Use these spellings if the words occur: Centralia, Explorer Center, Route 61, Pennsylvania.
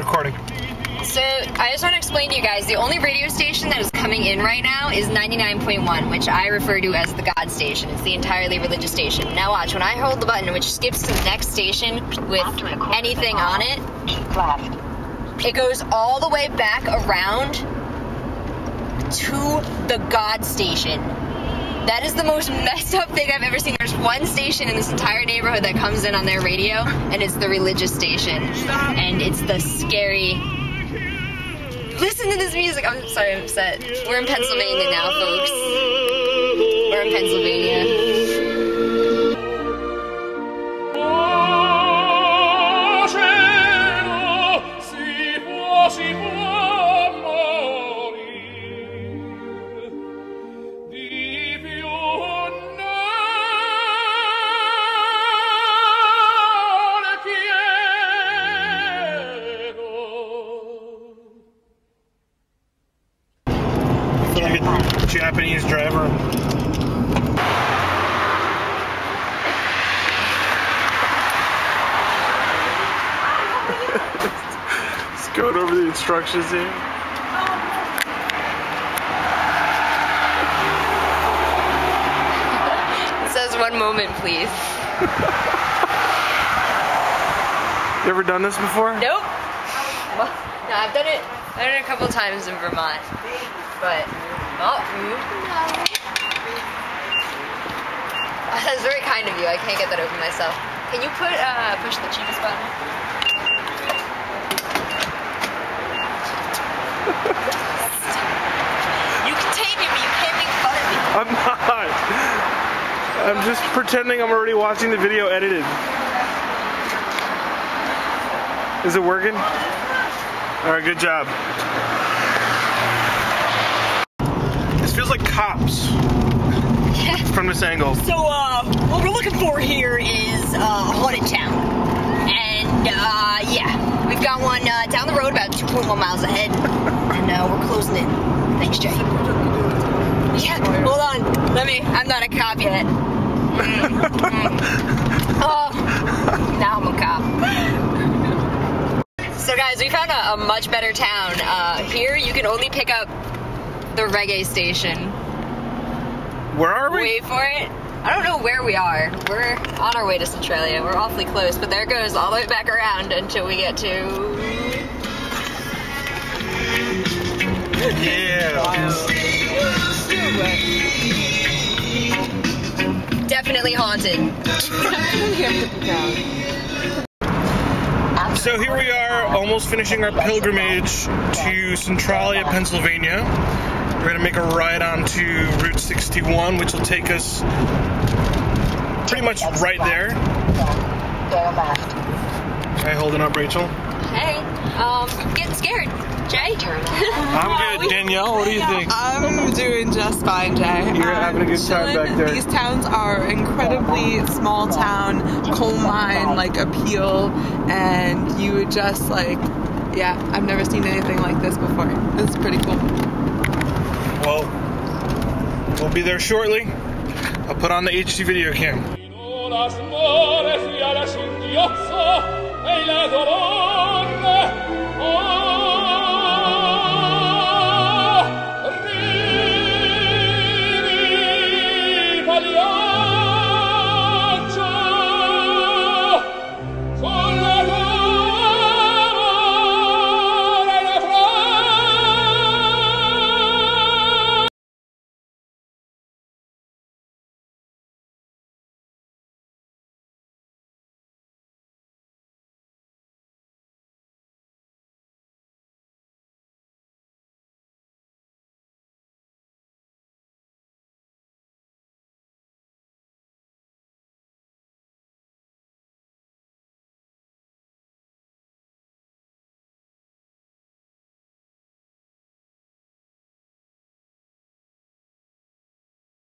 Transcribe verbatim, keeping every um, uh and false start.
Recording. So I just want to explain to you guys, the only radio station that is coming in right now is ninety-nine point one, which I refer to as the God station. It's the entirely religious station. Now watch, when I hold the button, which skips to the next station with anything on it, it goes all the way back around to the God station. That is the most messed up thing I've ever seen. There's one station in this entire neighborhood that comes in on their radio, and it's the religious station. And it's the scary... Listen to this music. I'm sorry, I'm upset. We're in Pennsylvania now, folks. We're in Pennsylvania. Japanese driver. Let's go over the instructions here. It says one moment, please. You ever done this before? Nope. Well, no, I've done it. I've done it a couple times in Vermont, but. Oh, that's very kind of you. I can't get that open myself. Can you put uh, push the cheapest button? You can tape me, but you can't make fun of me. I'm not. I'm just pretending I'm already watching the video edited. Is it working? All right, good job. Feels like cops from this angle. So, uh, what we're looking for here is a uh, haunted town. And, uh, yeah, we've got one uh, down the road about two point one miles ahead. And uh, we're closing in. Thanks, Jay. Yeah, hold on. Let me, I'm not a cop yet. Mm, mm. Oh, now I'm a cop. So, guys, we found a, a much better town. Uh, here, you can only pick up the reggae station. Where are we? Wait for it. I don't know where we are. We're on our way to Centralia. We're awfully close, but there goes all the way back around until we get to... Yeah. Definitely haunted. So here we are, almost finishing our pilgrimage to Centralia, Pennsylvania. We're going to make a ride onto Route sixty-one, which will take us pretty much right there. Hey, holding up, Rachel? Hey, um, I'm getting scared. Jay? I'm good. Danielle, what do you think? I'm doing just fine, Jay. You're I'm having a good time back there. These towns are incredibly small town, coal mine, like, appeal, and you just, like, yeah, I've never seen anything like this before. It's pretty cool. Well, we'll be there shortly. I'll put on the H D video cam.